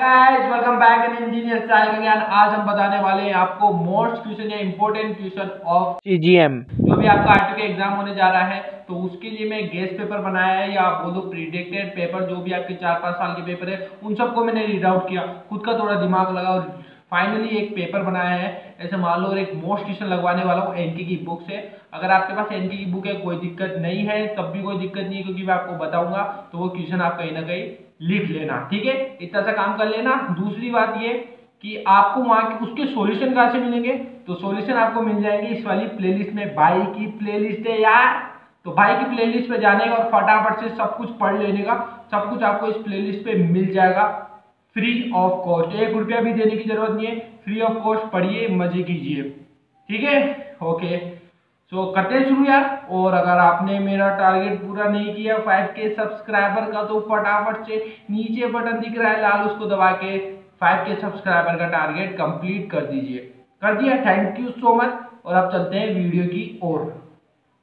Guys welcome back in engineer style के ज्ञान। आज हम बताने वाले हैं आपको मोस्ट क्वेश्चन या इंपॉर्टेंट क्वेश्चन ऑफ सीजीएम। जो भी आपका आरटीयू का एग्जाम होने जा रहा है तो उसके लिए मैं गेस पेपर बनाया है या आप बोलो प्रीडिक्टेड पेपर। जो भी आपके 4-5 साल के पेपर है उन सबको मैंने रीड आउट किया, खुद का थोड़ा दिमाग लगा और फाइनली एक पेपर बनाया है। ऐसे मान लो एक मोस्ट क्वेश्चन लगवाने वाला हूँ एनके की बुक से। अगर आपके पास एनके की बुक है कोई दिक्कत नहीं है, तब भी कोई दिक्कत नहीं है क्योंकि मैं आपको बताऊंगा तो वो क्वेश्चन आप कहीं ना कहीं लिख लेना, ठीक है। इतना सा काम कर लेना। दूसरी बात ये कि आपको वहाँ के उसके सोल्यूशन कहाँ से मिलेंगे, तो सोल्यूशन आपको मिल जाएंगे इस वाली प्लेलिस्ट में। भाई की प्लेलिस्ट है यार, तो भाई की प्लेलिस्ट पे जाने का और फटाफट से सब कुछ पढ़ लेने का। सब कुछ आपको इस प्लेलिस्ट पे मिल जाएगा फ्री ऑफ कॉस्ट। 1 रुपया भी देने की जरूरत नहीं है, फ्री ऑफ कॉस्ट। पढ़िए, मजे कीजिए, ठीक है। ओके सो करते हैं शुरू यार। और अगर आपने मेरा टारगेट पूरा नहीं किया 5K सब्सक्राइबर का, तो फटाफट से नीचे बटन दिख रहा है लाल, उसको दबा के 5K सब्सक्राइबर का टारगेट कंप्लीट कर दीजिए। कर दिया, थैंक यू सो मच। और अब चलते हैं वीडियो की ओर।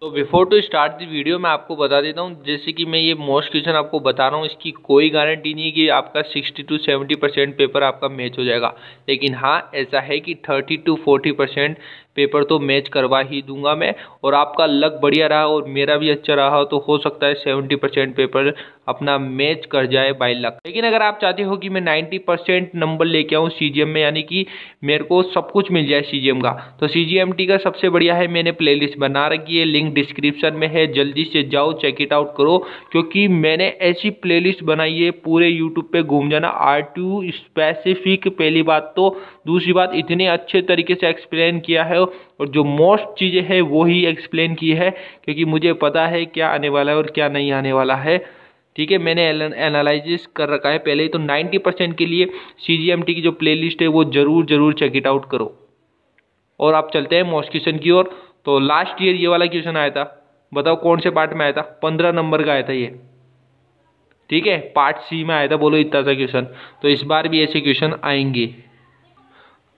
तो before to start the video मैं आपको बता देता हूँ, जैसे कि मैं ये मोस्ट क्वेश्चन आपको बता रहा हूँ, इसकी कोई गारंटी नहीं कि आपका 60 से 70% पेपर आपका मैच हो जाएगा। लेकिन हाँ ऐसा है कि 30 से 40% पेपर तो मैच करवा ही दूंगा मैं। और आपका लक बढ़िया रहा और मेरा भी अच्छा रहा तो हो सकता है 70% पेपर अपना मैच कर जाए बाई लक। लेकिन अगर आप चाहते हो कि मैं 90% नंबर लेके आऊँ सीजीएम में, यानी कि मेरे को सब कुछ मिल जाए सीजीएम का, तो सीजीएमटी का सबसे बढ़िया है, मैंने प्लेलिस्ट बना रखी है, लिंक डिस्क्रिप्शन में है, जल्दी से जाओ चेक इट आउट करो। क्योंकि मैंने ऐसी प्लेलिस्ट बनाई है, पूरे यूट्यूब पे घूम जाना आरटीयू स्पेसिफिक, पहली बात तो। दूसरी बात, इतने अच्छे तरीके से एक्सप्लेन किया है और जो मोस्ट चीज़ें हैं वो ही एक्सप्लेन की है, क्योंकि मुझे पता है क्या आने वाला है और क्या नहीं आने वाला है, ठीक है। मैंने एनालिसिस कर रखा है पहले ही। तो 90% के लिए सीजीएमटी की जो प्लेलिस्ट है वो ज़रूर चेक इट आउट करो। और आप चलते हैं मोस्ट क्वेश्चन की ओर। तो लास्ट ईयर ये वाला क्वेश्चन आया था, बताओ कौन से पार्ट में आया था, 15 नंबर का आया था ये, ठीक है, पार्ट सी में आया था। बोलो इतना सा क्वेश्चन। तो इस बार भी ऐसे क्वेश्चन आएंगे।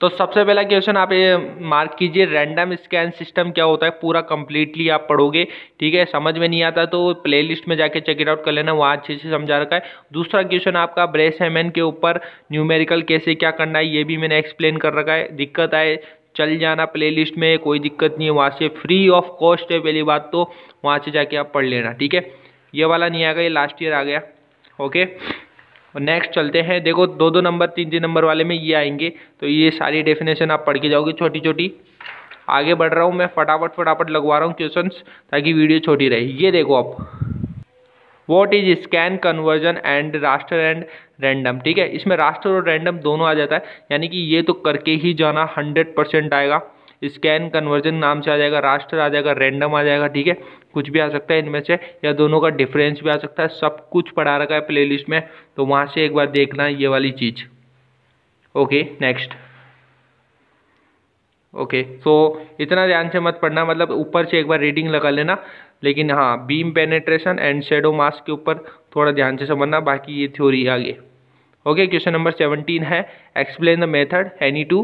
तो सबसे पहला क्वेश्चन आप ये मार्क कीजिए, रैंडम स्कैन सिस्टम क्या होता है, पूरा कंप्लीटली आप पढ़ोगे, ठीक है। समझ में नहीं आता तो प्लेलिस्ट में जाके चेक इट आउट कर लेना, वहाँ अच्छे से समझा रखा है। दूसरा क्वेश्चन आपका ब्रेस हेमन के ऊपर न्यूमेरिकल कैसे क्या करना है, ये भी मैंने एक्सप्लेन कर रखा है। दिक्कत आए चल जाना प्लेलिस्ट में, कोई दिक्कत नहीं है, वहाँ से फ्री ऑफ कॉस्ट है पहली बात तो, वहाँ से जाके आप पढ़ लेना, ठीक है। ये वाला नहीं आ गया, ये लास्ट ईयर आ गया, ओके। और नेक्स्ट चलते हैं, देखो 2-2 नंबर 3-3 नंबर वाले में ये आएंगे। तो ये सारी डेफिनेशन आप पढ़ के जाओगे, छोटी छोटी। आगे बढ़ रहा हूँ मैं, फटाफट लगवा रहा हूँ क्वेश्चंस ताकि वीडियो छोटी रहे। ये देखो आप, what is scan conversion and raster and random, ठीक है। इसमें रास्टर और रैंडम दोनों आ जाता है, यानी कि ये तो करके ही जाना, 100% आएगा। स्कैन कन्वर्जन नाम से आ जाएगा, रास्टर आ जाएगा, रैंडम आ जाएगा, ठीक है। कुछ भी आ सकता है इनमें से, या दोनों का डिफरेंस भी आ सकता है। सब कुछ पढ़ा रखा है प्लेलिस्ट में, तो वहाँ से एक बार देखना ये वाली चीज़, ओके। नेक्स्ट, ओके सो इतना ध्यान से मत पढ़ना, मतलब ऊपर से एक बार रीडिंग लगा लेना। लेकिन हाँ, beam penetration and shadow mask के ऊपर थोड़ा ध्यान से समझना, बाकी ये थ्योरी आगे, ओके। क्वेश्चन नंबर 17 है, explain the method any to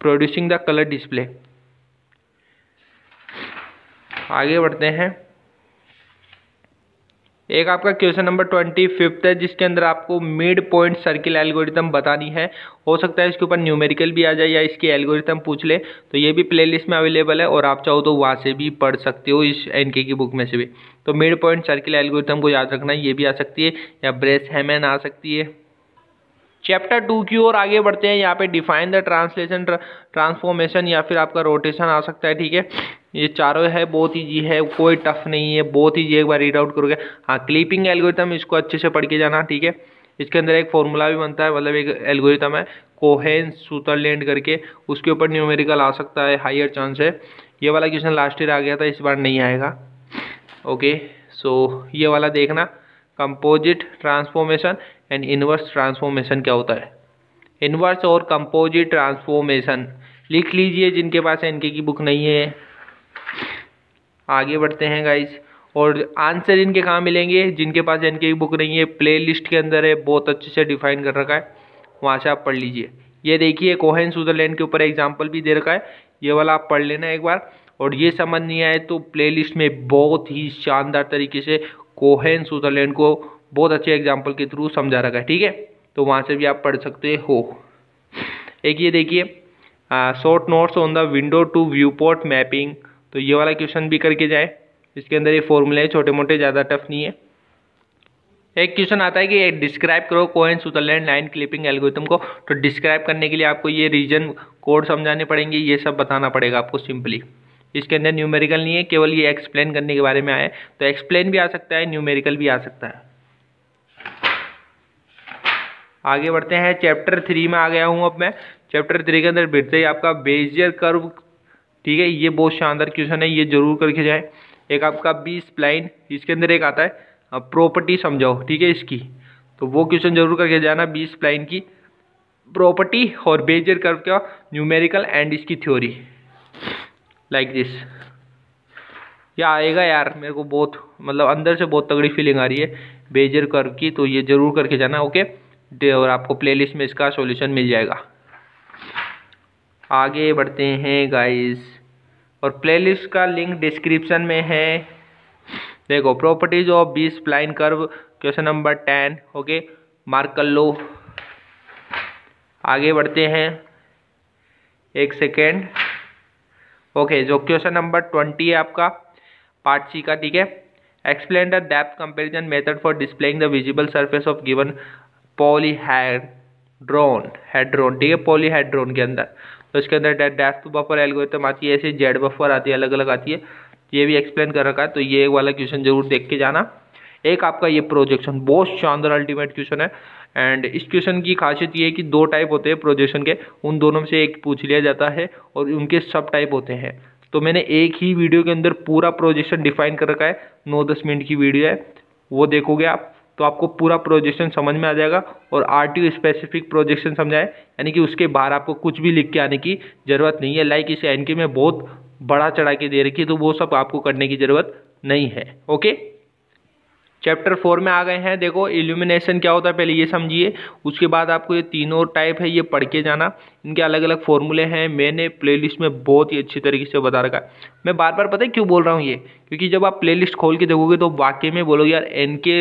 producing the colour display. आगे बढ़ते हैं, एक आपका क्वेश्चन नंबर 25 है, जिसके अंदर आपको मिड पॉइंट सर्किल एल्गोरिथम बतानी है। हो सकता है इसके ऊपर न्यूमेरिकल भी आ जाए या इसकी एल्गोरिथम पूछ ले, तो ये भी प्लेलिस्ट में अवेलेबल है और आप चाहो तो वहाँ से भी पढ़ सकते हो, इस एनके की बुक में से भी। तो मिड पॉइंट सर्किल एल्गोरिथम को याद रखना, ये भी आ सकती है, या ब्रेस हेमन आ सकती है। चैप्टर 2 की ओर आगे बढ़ते हैं। यहाँ पे डिफाइन द ट्रांसलेशन, ट्रांसफॉर्मेशन या फिर आपका रोटेशन आ सकता है, ठीक है। ये चारों है, बहुत ईजी है, कोई टफ नहीं है, बहुत ईजी, एक बार रीड आउट करोगे। हाँ, क्लिपिंग एल्गोरिथम, इसको अच्छे से पढ़ के जाना, ठीक है। इसके अंदर एक फॉर्मूला भी बनता है, मतलब एक एल्गोरिथम है, कोहेन सूतरलैंड करके, उसके ऊपर न्यूमेरिकल आ सकता है, हायर चांस है। ये वाला क्वेश्चन लास्ट ईयर आ गया था, इस बार नहीं आएगा, ओके। सो ये वाला देखना, composite transformation and inverse transformation क्या होता है। इन्वर्स और कंपोजिट ट्रांसफॉर्मेशन लिख लीजिए जिनके पास एनके की बुक नहीं है। आगे बढ़ते हैं गाइज। और आंसर इनके कहाँ मिलेंगे, जिनके पास एनके की बुक नहीं है, प्लेलिस्ट के अंदर है, बहुत अच्छे से डिफाइन कर रखा है, वहाँ से आप पढ़ लीजिए। ये देखिए, कोहेन सूदरलैंड के ऊपर एग्जाम्पल भी दे रखा है, ये वाला आप पढ़ लेना एक बार। और ये समझ नहीं आए तो प्लेलिस्ट में बहुत ही शानदार तरीके से कोहेन सूदरलैंड को बहुत अच्छे एग्जाम्पल के थ्रू समझा रखा है, ठीक है। तो वहाँ से भी आप पढ़ सकते हो। एक ये देखिए short notes on the window to viewport mapping, तो ये वाला क्वेश्चन भी करके जाए। इसके अंदर ये फॉर्मूले हैं छोटे मोटे, ज़्यादा टफ नहीं है। एक क्वेश्चन आता है कि डिस्क्राइब करो Cohen Sutherland line clipping algorithm को, तो डिस्क्राइब करने के लिए आपको ये रीजन कोड समझाने पड़ेंगे, ये सब बताना पड़ेगा आपको सिंपली। इसके अंदर न्यूमेरिकल नहीं है, केवल ये एक्सप्लेन करने के बारे में आया है, तो एक्सप्लेन भी आ सकता है, न्यूमेरिकल भी आ सकता है। आगे बढ़ते हैं, चैप्टर 3 में आ गया हूँ अब मैं। चैप्टर 3 के अंदर बढ़ते ही आपका बेजियर कर्व, ठीक है, ये बहुत शानदार क्वेश्चन है, ये जरूर करके जाए। एक आपका बी स्प्लाइन, इसके अंदर एक आता है अब प्रॉपर्टी समझाओ, ठीक है, इसकी तो वो क्वेश्चन जरूर करके जाना, बी स्प्लाइन की प्रॉपर्टी और बेजियर कर्व का न्यूमेरिकल एंड इसकी थ्योरी लाइक दिस। या आएगा यार, मेरे को बहुत मतलब अंदर से बहुत तगड़ी फीलिंग आ रही है बेजियर कर्व की, तो ये जरूर करके जाना, ओके। और आपको प्लेलिस्ट में इसका सॉल्यूशन मिल जाएगा। आगे बढ़ते हैं गाइस, और प्लेलिस्ट का लिंक डिस्क्रिप्शन में है। देखो properties of B spline curve question number 10, okay, mark कर लो। आगे बढ़ते हैं, एक सेकेंड, ओके, जो क्वेश्चन नंबर 20 है आपका पार्ट C का, ठीक है। Explain the depth comparison method for displaying the visible surface of given polyhedron, hedron, ठीक है, पॉलीहेड्रॉन के अंदर। तो इसके अंदर डेप्थ बफर एल्गोरिथम आती है, ऐसे जेड बफर आती है, अलग अलग आती है, ये भी एक्सप्लेन कर रखा है। तो ये वाला क्वेश्चन जरूर देख के जाना। एक आपका ये प्रोजेक्शन बहुत शानदार अल्टीमेट क्वेश्चन है, एंड इस क्वेश्चन की खासियत ये है कि 2 टाइप होते हैं प्रोजेक्शन के, उन दोनों में से एक पूछ लिया जाता है और उनके सब टाइप होते हैं। तो मैंने एक ही वीडियो के अंदर पूरा प्रोजेक्शन डिफाइन कर रखा है, 9-10 मिनट की वीडियो है, वो देखोगे आप तो आपको पूरा प्रोजेक्शन समझ में आ जाएगा। और RTU स्पेसिफिक प्रोजेक्शन समझाए, यानी कि उसके बाहर आपको कुछ भी लिख के आने की ज़रूरत नहीं है। लाइक इसे एनके में बहुत बड़ा चढ़ा के दे रखी है, तो वो सब आपको करने की ज़रूरत नहीं है, ओके। चैप्टर 4 में आ गए हैं। देखो इल्यूमिनेशन क्या होता है पहले ये समझिए, उसके बाद आपको ये तीनों टाइप है ये पढ़ के जाना, इनके अलग अलग फॉर्मूले हैं, मैंने प्लेलिस्ट में बहुत ही अच्छी तरीके से बता रखा है। मैं बार बार पता है क्यों बोल रहा हूँ ये, क्योंकि जब आप प्लेलिस्ट खोल के देखोगे तो वाकई में बोलोगे यार एनके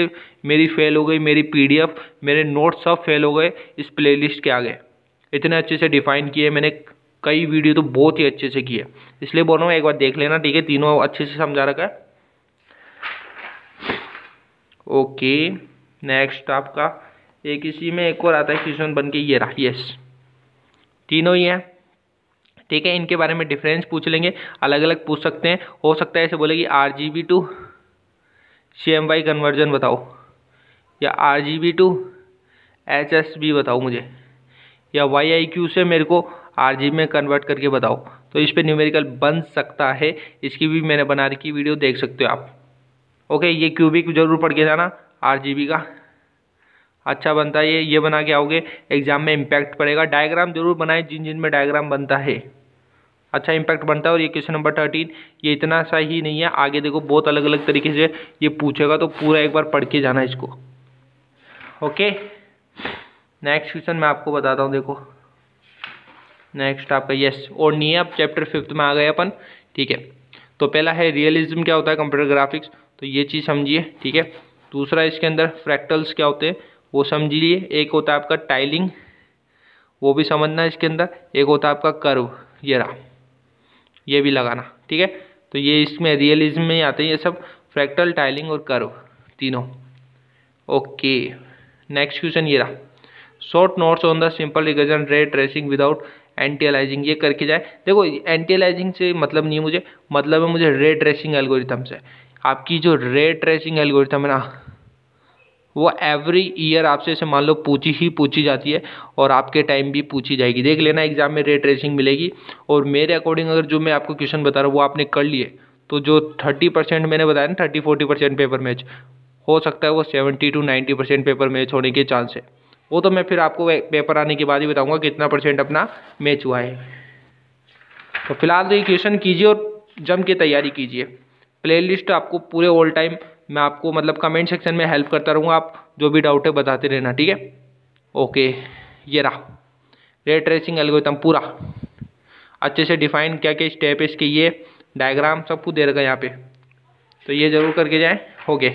मेरी फेल हो गई, मेरी PDF, मेरे नोट्स सब फेल हो गए इस प्लेलिस्ट के आगे। इतने अच्छे से डिफाइन किए मैंने, कई वीडियो तो बहुत ही अच्छे से किए, इसलिए बोल रहा हूँ एक बार देख लेना, ठीक है, तीनों अच्छे से समझा रखा है, ओके। नेक्स्ट आपका एक इसी में एक और आता है क्वेश्चन बन के, ये रहा, यस, तीनों ही हैं, ठीक है। इनके बारे में डिफरेंस पूछ लेंगे, अलग अलग पूछ सकते हैं, हो सकता है ऐसे बोलेगी RGB to CMY कन्वर्जन बताओ, या RGB to HSB बताओ मुझे, या YIQ से मेरे को RGB में कन्वर्ट करके बताओ। तो इस पर न्यूमेरिकल बन सकता है, इसकी भी मैंने बना रखी वीडियो देख सकते हो आप, ओके। ये क्यूबिक जरूर पढ़ के जाना, RGB का अच्छा बनता है ये बना के आओगे, एग्जाम में इम्पैक्ट पड़ेगा। डायग्राम जरूर बनाए, जिन जिन में डायग्राम बनता है अच्छा इम्पैक्ट बनता है। और ये क्वेश्चन नंबर 13 ये इतना सा ही नहीं है, आगे देखो बहुत अलग अलग तरीके से ये पूछेगा, तो पूरा एक बार पढ़ के जाना इसको, ओके। नेक्स्ट क्वेश्चन मैं आपको बताता हूँ, देखो नेक्स्ट आपका यस और नहीं है। अब चैप्टर 5 में आ गए अपन, ठीक है। तो पहला है रियलिज्म क्या होता है कंप्यूटर ग्राफिक्स, तो ये चीज़ समझिए, ठीक है। दूसरा इसके अंदर फ्रैक्टल्स क्या होते हैं वो समझिए। एक होता है आपका टाइलिंग, वो भी समझना है इसके अंदर। एक होता है आपका कर्व, ये रहा, ये भी लगाना, ठीक है। तो ये इसमें रियलिज्म में आते हैं ये सब, फ्रैक्टल, टाइलिंग और कर्व तीनों, ओके। नेक्स्ट क्वेश्चन ये रहा, short notes on the simple recursion ray tracing without anti aliasing, ये करके जाए। देखो एंटी अलाइजिंग से मतलब नहीं है मुझे, मतलब है मुझे रे ट्रेसिंग एल्गोरिथम से। आपकी जो रे ट्रेसिंग एल्गोरिथम है ना, वो एवरी ईयर आपसे ऐसे मान लो पूछी जाती है, और आपके टाइम भी पूछी जाएगी, देख लेना एग्जाम में रे ट्रेसिंग मिलेगी। और मेरे अकॉर्डिंग अगर जो मैं आपको क्वेश्चन बता रहा हूँ वो आपने कर लिए, तो जो 30% मैंने बताया ना, 30-40% पेपर मैच हो सकता है, वो 70-90% पेपर मैच होने के चांस है। वो तो मैं फिर आपको पेपर आने के बाद ही बताऊँगा कितना % अपना मैच हुआ है। तो फिलहाल तो ये क्वेश्चन कीजिए और जम के तैयारी कीजिए। प्लेलिस्ट आपको पूरे ऑल टाइम मैं आपको मतलब कमेंट सेक्शन में हेल्प करता रहूँगा, आप जो भी डाउट है बताते रहना, ठीक है, ओके। ये रहा रे ट्रेसिंग एल्गोरिथम पूरा अच्छे से डिफाइन, क्या क्या स्टेप है इसके, ये डायग्राम सब कुछ दे रखा है यहाँ पे, तो ये जरूर करके जाए, ओके।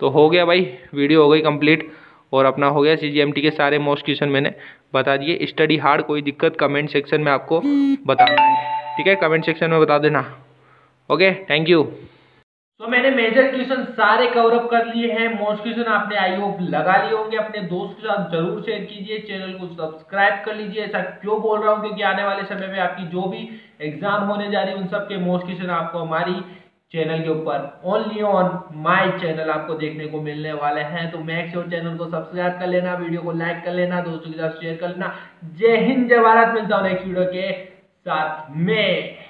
तो हो गया भाई, वीडियो हो गई कंप्लीट, और अपना हो गया CGMT के सारे मोस्ट क्वेश्चन मैंने बता दिए। स्टडी हार्ड, कोई दिक्कत कमेंट सेक्शन में आपको बताना है, ठीक है, कमेंट सेक्शन में बता देना। Okay, thank you. तो मैंने मेजर क्वेश्चन सारे कवर अप कर लिए हैं, मोस्ट क्वेश्चन आपने आई होप लगा लिए होंगे। अपने दोस्त के साथ जरूर शेयर कीजिए, चैनल को सब्सक्राइब कर लीजिए। ऐसा क्यों बोल रहा हूँ, क्योंकि आने वाले समय में आपकी जो भी एग्जाम होने जा रही है उन सब के मोस्ट क्वेश्चन आपको हमारी चैनल के ऊपर ओनली ऑन माय चैनल आपको देखने को मिलने वाले हैं। तो मेक श्योर चैनल को सब्सक्राइब कर लेना, वीडियो को लाइक कर लेना, दोस्तों के साथ शेयर कर लेना। जय हिंद, जय भारत। मिलता हूँ नेक्स्ट वीडियो के साथ में।